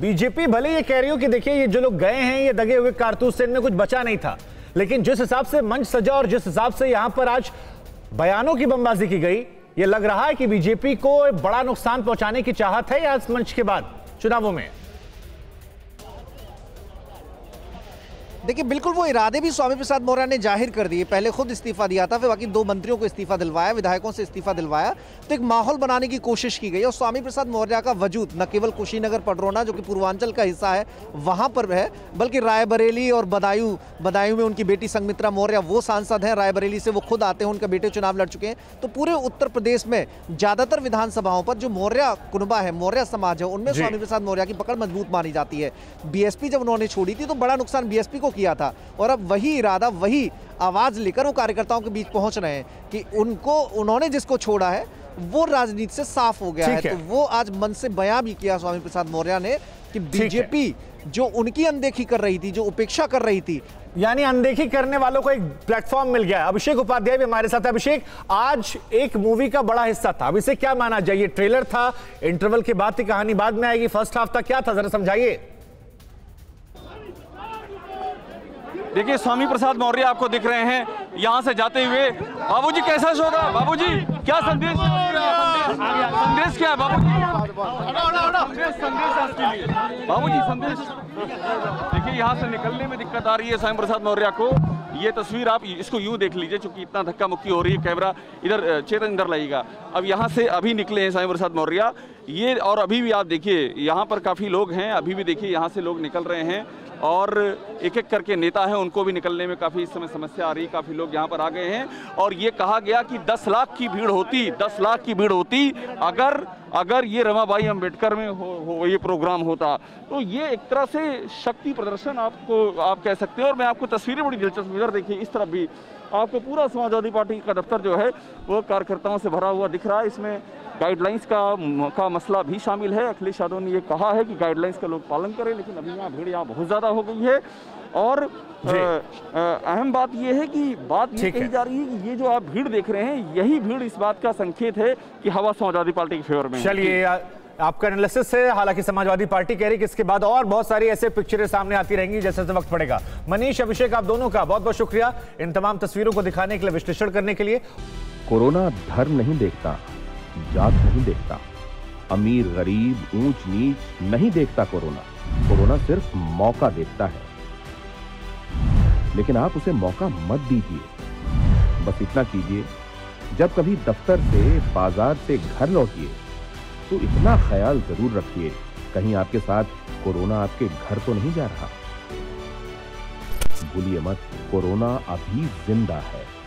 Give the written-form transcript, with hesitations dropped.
BJP भले ये कह रही हो कि देखिए ये जो लोग गए हैं ये दगे हुए कारतूस से इनमें कुछ बचा नहीं था, लेकिन जिस हिसाब से मंच सजा और जिस हिसाब से यहां पर आज बयानों की बमबाजी की गई, ये लग रहा है कि बीजेपी को बड़ा नुकसान पहुंचाने की चाहत है आज मंच के बाद चुनावों में। देखिए बिल्कुल वो इरादे भी स्वामी प्रसाद मौर्य ने जाहिर कर दिए, पहले खुद इस्तीफा दिया था, फिर बाकी दो मंत्रियों को इस्तीफा दिलवाया, विधायकों से इस्तीफा दिलवाया, तो एक माहौल बनाने की कोशिश की गई। और स्वामी प्रसाद मौर्य का वजूद न केवल कुशीनगर पडरौना जो कि पूर्वांचल का हिस्सा है वहाँ पर है, बल्कि रायबरेली और बदायूं में उनकी बेटी संगमित्रा मौर्य वो सांसद हैं, रायबरेली से वो खुद आते हैं, उनके बेटे चुनाव लड़ चुके हैं। तो पूरे उत्तर प्रदेश में ज़्यादातर विधानसभाओं पर जो मौर्य कुनबा है, मौर्य समाज है, उनमें स्वामी प्रसाद मौर्य की पकड़ मजबूत मानी जाती है। बीएसपी जब उन्होंने छोड़ी थी तो बड़ा नुकसान बीएसपी को किया था, और अब वही इरादा वही आवाज लेकर वो कार्यकर्ताओं के बीच पहुंच रहे हैं कि उनको उन्होंने जिसको छोड़ा है वो राजनीति से साफ हो गया है। तो वो आज मन से बयां भी किया स्वामी प्रसाद मौर्य ने कि बीजेपी जो उनकी अनदेखी कर रही थी, जो उपेक्षा कर रही थी, यानी अनदेखी करने वालों को एक प्लेटफॉर्म मिल गया। अभिषेक उपाध्याय भी हमारे साथ। अभिषेक, आज एक मूवी का बड़ा हिस्सा था, अब इसे क्या माना जाए? ट्रेलर था, इंटरवल के बाद की कहानी बाद में आएगी, फर्स्ट हाफ था, क्या था जरा समझाइए। देखिए स्वामी प्रसाद मौर्य आपको दिख रहे हैं यहाँ से जाते हुए। बाबूजी कैसा शो होगा? बाबूजी क्या संदेश, संदेश क्या है बाबूजी? संदेश बाबूजी संदेश। देखिए यहाँ से निकलने में दिक्कत आ रही है स्वामी प्रसाद मौर्य को। ये तस्वीर आप इसको यूं देख लीजिए, चूंकि इतना धक्का मुक्की हो रही है, कैमरा इधर चेतन इंदर लगेगा। अब यहाँ से अभी निकले हैं स्वामी प्रसाद मौर्य ये, और अभी भी आप देखिए यहाँ पर काफ़ी लोग हैं, अभी भी देखिए यहाँ से लोग निकल रहे हैं, और एक एक करके नेता है उनको भी निकलने में काफ़ी इस समय समस्या आ रही है। काफ़ी लोग यहाँ पर आ गए हैं, और ये कहा गया कि 10 लाख की भीड़ होती, 10 लाख की भीड़ होती अगर ये रमाबाई अम्बेडकर में हो ये प्रोग्राम होता। तो ये एक तरह से शक्ति प्रदर्शन आप कह सकते हो। और मैं आपको तस्वीरें बड़ी दिलचस्प, इधर देखिए इस तरफ भी आपको पूरा समाजवादी पार्टी का दफ्तर जो है वो कार्यकर्ताओं से भरा हुआ दिख रहा है। इसमें गाइडलाइंस का मसला भी शामिल है। अखिलेश यादव ने ये कहा है कि गाइडलाइंस का लोग पालन करें, लेकिन अभी यहाँ भीड़ यहाँ बहुत ज़्यादा हो गई है। और अहम बात यह है कि बात ये कही जा रही है कि ये जो आप भीड़ देख रहे हैं यही भीड़ इस बात का संकेत है कि हवा समाजवादी पार्टी के फेवर में। चलिए आपका एनालिसिस है। हालांकि समाजवादी पार्टी कह रही कि इसके बाद और बहुत सारी ऐसे पिक्चरें सामने आती रहेंगी जैसे जैसे वक्त पड़ेगा। मनीष, अभिषेक, आप दोनों का बहुत बहुत शुक्रिया इन तमाम तस्वीरों को दिखाने के लिए, विश्लेषण करने के लिए। कोरोना धर्म नहीं देखता, जात नहीं देखता, अमीर गरीब ऊंच नीच नहीं देखता कोरोना। कोरोना सिर्फ मौका देखता है, लेकिन आप उसे मौका मत दीजिए। बस इतना कीजिए, जब कभी दफ्तर से, बाजार से घर लौटिए तो इतना ख्याल जरूर रखिए कहीं आपके साथ कोरोना आपके घर तो नहीं जा रहा। भूलिए मत, कोरोना अभी जिंदा है।